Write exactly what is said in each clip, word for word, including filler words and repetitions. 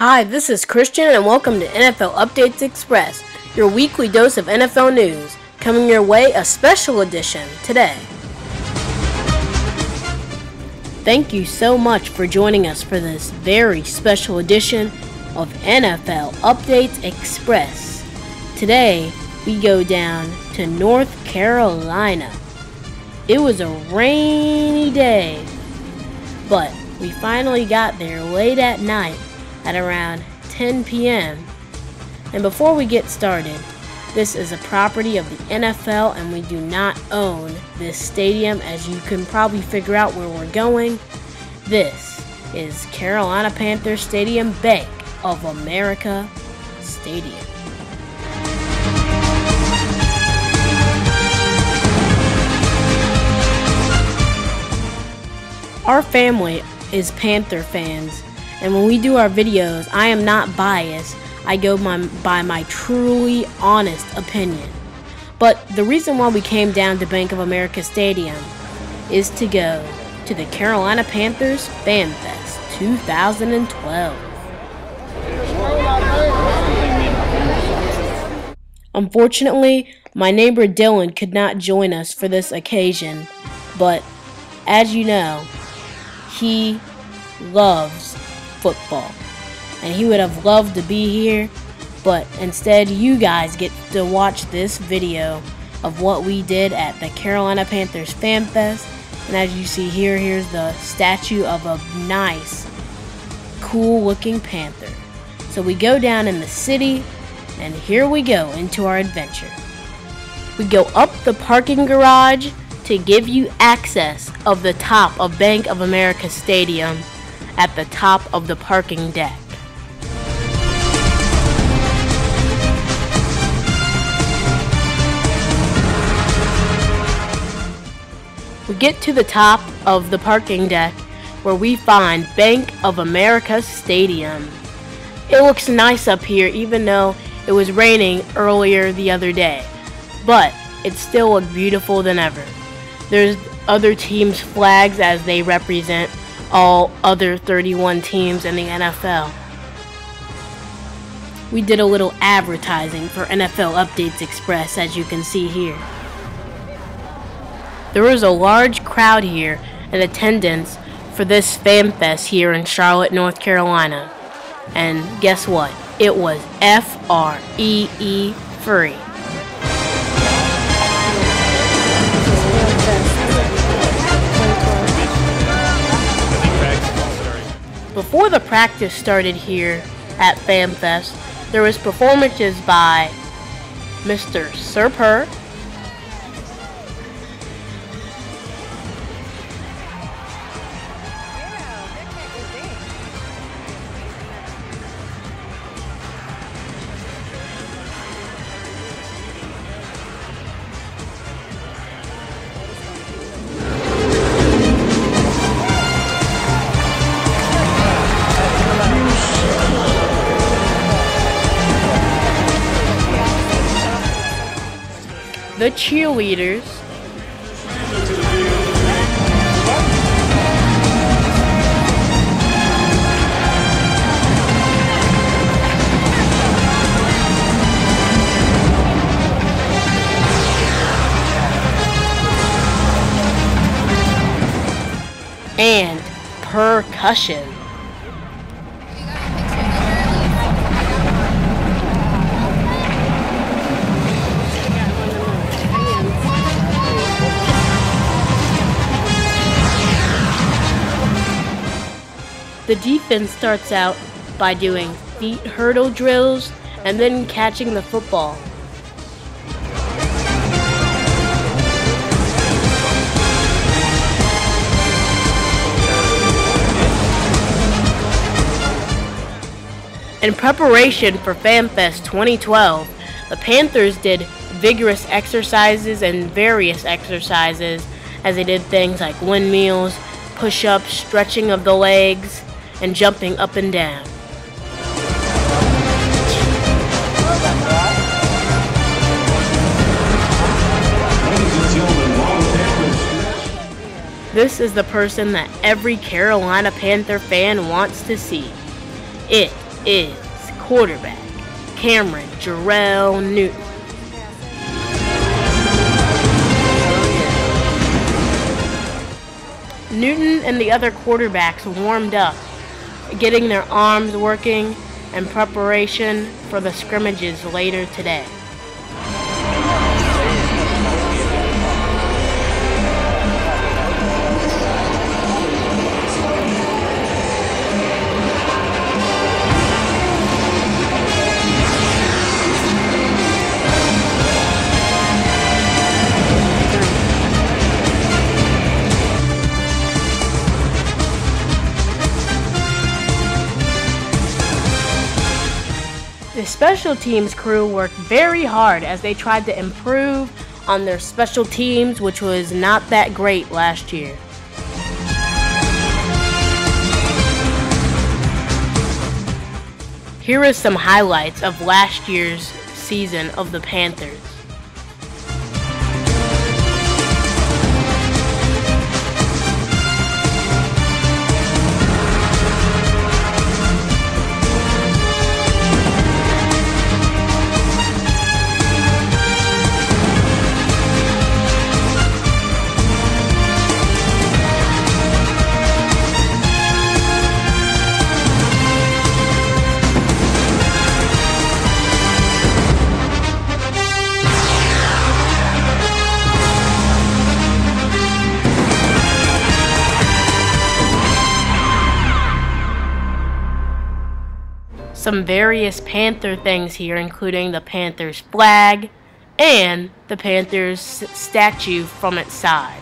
Hi, this is Christian and welcome to N F L Updates Express, your weekly dose of N F L news, coming your way a special edition today. Thank you so much for joining us for this very special edition of N F L Updates Express. Today, we go down to North Carolina. It was a rainy day, but we finally got there late at night at around ten p m And before we get started, this is a property of the N F L and we do not own this stadium, as you can probably figure out where we're going. This is Carolina Panthers Stadium, Bank of America Stadium. Our family is Panther fans, and when we do our videos, I am not biased. I go my, by my truly honest opinion. But the reason why we came down to Bank of America Stadium is to go to the Carolina Panthers FanFest two thousand twelve. Unfortunately, my neighbor Dylan could not join us for this occasion, but as you know, he loves football and he would have loved to be here, but instead you guys get to watch this video of what we did at the Carolina Panthers Fan Fest. And as you see here, here's the statue of a nice, cool looking panther. So we go down in the city and here we go into our adventure. We go up the parking garage to give you access of the top of Bank of America Stadium at the top of the parking deck. We get to the top of the parking deck where we find Bank of America Stadium. It looks nice up here even though it was raining earlier the other day, but it still looked beautiful than ever. There's other teams' flags as they represent all other thirty-one teams in the N F L. We did a little advertising for N F L Updates Express, as you can see here. There was a large crowd here in attendance for this FanFest here in Charlotte, North Carolina. And guess what? It was F R E E free. Before the practice started here at FanFest, there was performances by Mister Serper, the cheerleaders, and percussion. The defense starts out by doing feet hurdle drills and then catching the football. In preparation for FanFest twenty twelve, the Panthers did vigorous exercises and various exercises, as they did things like windmills, push-ups, stretching of the legs, and jumping up and down. This is the person that every Carolina Panther fan wants to see. It is quarterback Cameron Jarrell Newton. Newton and the other quarterbacks warmed up, getting their arms working in preparation for the scrimmages later today. The special teams crew worked very hard as they tried to improve on their special teams, which was not that great last year. Here is some highlights of last year's season of the Panthers. Some various Panther things here, including the Panthers flag and the Panthers statue from its side.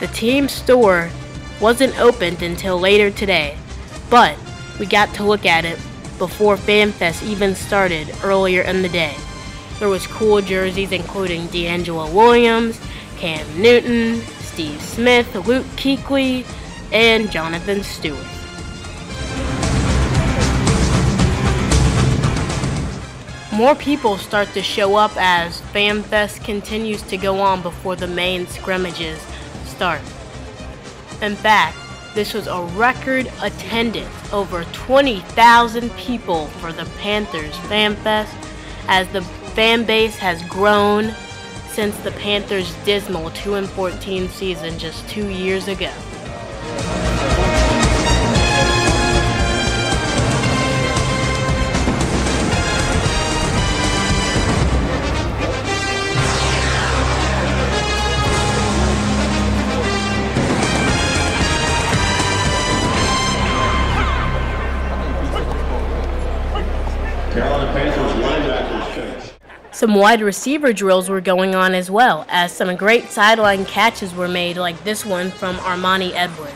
The team store wasn't opened until later today, but we got to look at it before FanFest even started earlier in the day. There was cool jerseys including D'Angelo Williams, Cam Newton, Steve Smith, Luke Kuechly, and Jonathan Stewart. More people start to show up as FanFest continues to go on before the main scrimmages start. In fact, this was a record attendance, over twenty thousand people for the Panthers FanFest, as the fan base has grown since the Panthers' dismal two and fourteen season just two years ago. Carolina Panthers linebackers change. Some wide receiver drills were going on as well, as some great sideline catches were made, like this one from Armani Edwards.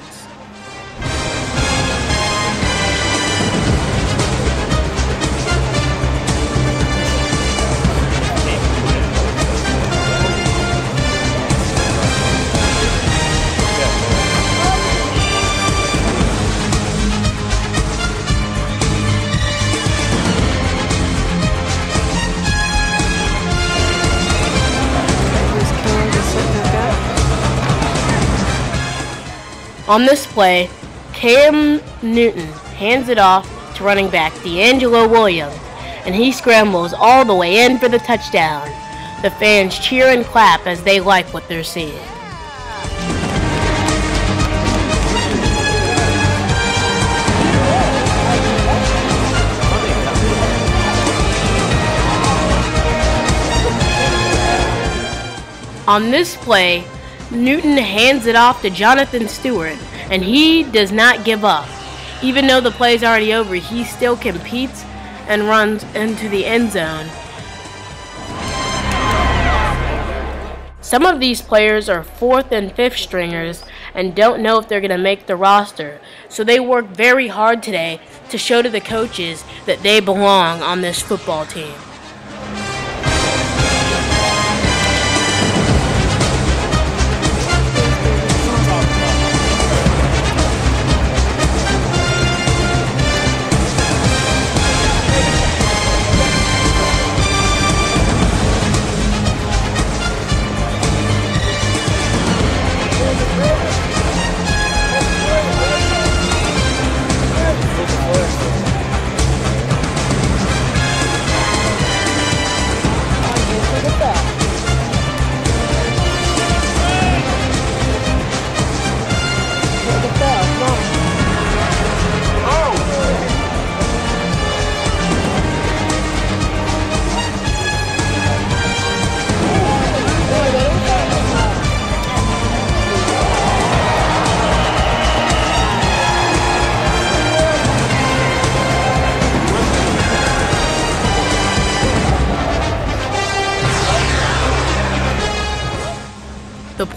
On this play, Cam Newton hands it off to running back D'Angelo Williams, and he scrambles all the way in for the touchdown. The fans cheer and clap as they like what they're seeing. On this play, Newton hands it off to Jonathan Stewart, and he does not give up. Even though the play's already over, he still competes and runs into the end zone. Some of these players are fourth and fifth stringers and don't know if they're going to make the roster, so they work very hard today to show to the coaches that they belong on this football team.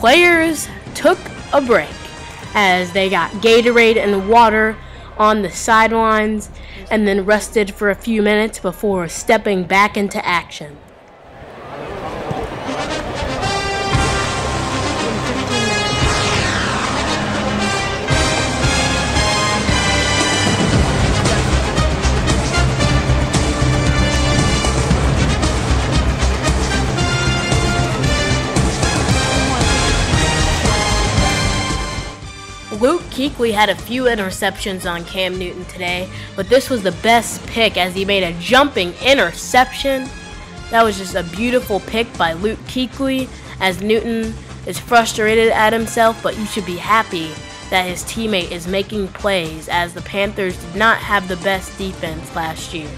players took a break as they got Gatorade and water on the sidelines and then rested for a few minutes before stepping back into action. Luke Kuechly had a few interceptions on Cam Newton today, but this was the best pick as he made a jumping interception. That was just a beautiful pick by Luke Kuechly, as Newton is frustrated at himself, but you should be happy that his teammate is making plays, as the Panthers did not have the best defense last year.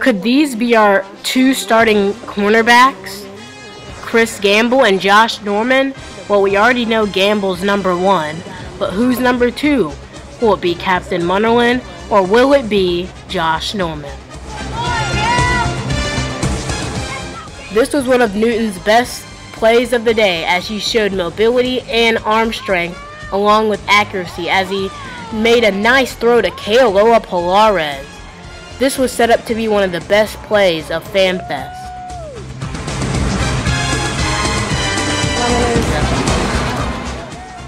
Could these be our two starting cornerbacks, Chris Gamble and Josh Norman? Well, we already know Gamble's number one, but who's number two? Will it be Captain Munnerlyn, or will it be Josh Norman? This was one of Newton's best plays of the day, as he showed mobility and arm strength along with accuracy, as he made a nice throw to Kaloa Palarres. This was set up to be one of the best plays of FanFest.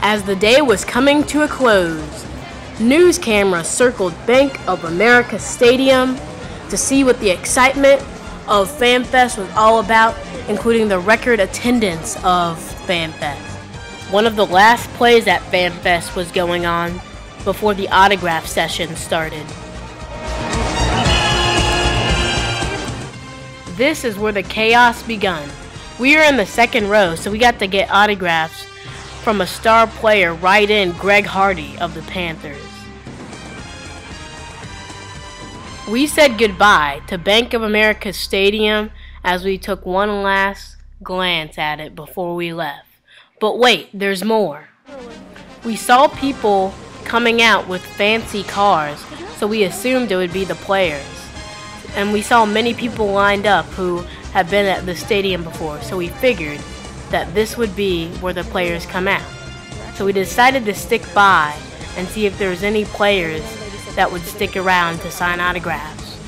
As the day was coming to a close, news cameras circled Bank of America Stadium to see what the excitement of FanFest was all about, including the record attendance of FanFest. One of the last plays at FanFest was going on before the autograph session started. This is where the chaos begun. We are in the second row, so we got to get autographs from a star player right in Greg Hardy of the Panthers. We said goodbye to Bank of America Stadium as we took one last glance at it before we left. But wait, there's more. We saw people coming out with fancy cars, so we assumed it would be the players. And we saw many people lined up who have been at the stadium before, so we figured that this would be where the players come out. So we decided to stick by and see if there was any players that would stick around to sign autographs.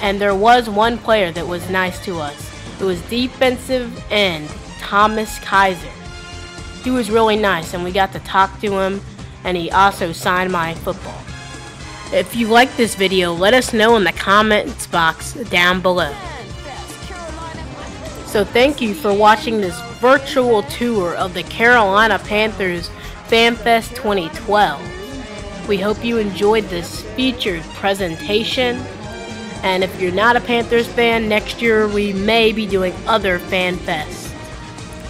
And there was one player that was nice to us. It was defensive end Thomas Kaiser. He was really nice, and we got to talk to him, and he also signed my football. If you like this video, let us know in the comments box down below. So thank you for watching this virtual tour of the Carolina Panthers FanFest twenty twelve. We hope you enjoyed this featured presentation. And if you're not a Panthers fan, next year we may be doing other FanFests.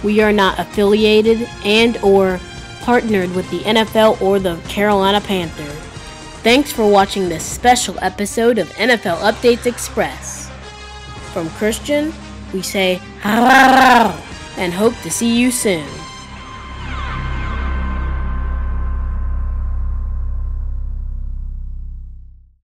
We are not affiliated and or partnered with the N F L or the Carolina Panthers. Thanks for watching this special episode of N F L Updates Express. From Christian, we say, and hope to see you soon.